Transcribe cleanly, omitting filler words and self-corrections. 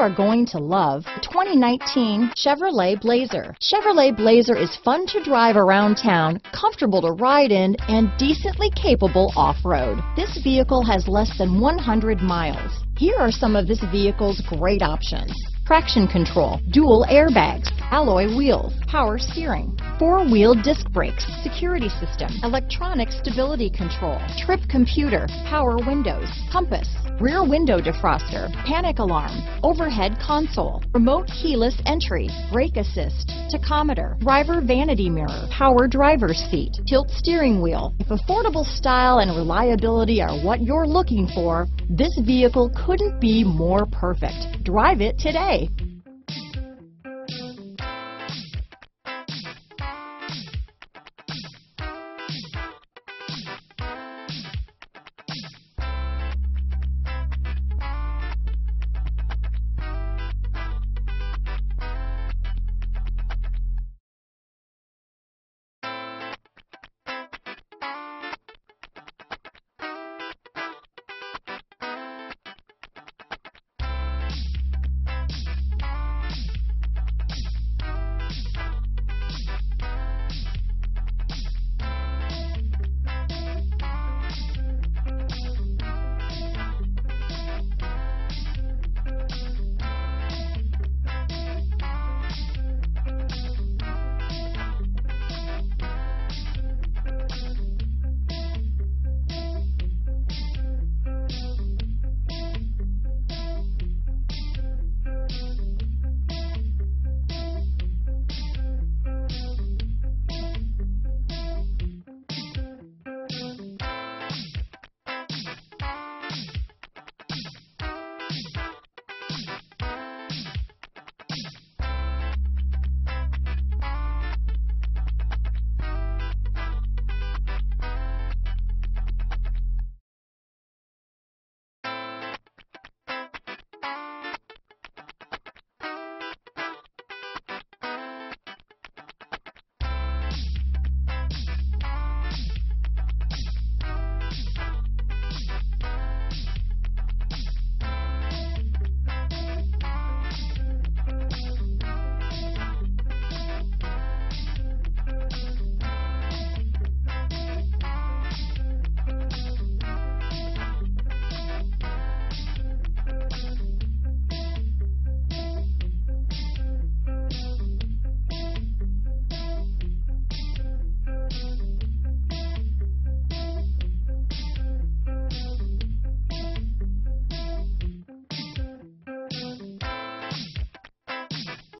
are going to love the 2019 Chevrolet Blazer. Chevrolet Blazer is fun to drive around town, comfortable to ride in, and decently capable off-road. This vehicle has less than 100 miles. Here are some of this vehicle's great options: traction control, dual airbags, alloy wheels, power steering, four-wheel disc brakes, security system, electronic stability control, trip computer, power windows, compass, rear window defroster, panic alarm, overhead console, remote keyless entry, brake assist, tachometer, driver vanity mirror, power driver's seat, tilt steering wheel. If affordable style and reliability are what you're looking for, this vehicle couldn't be more perfect. Drive it today.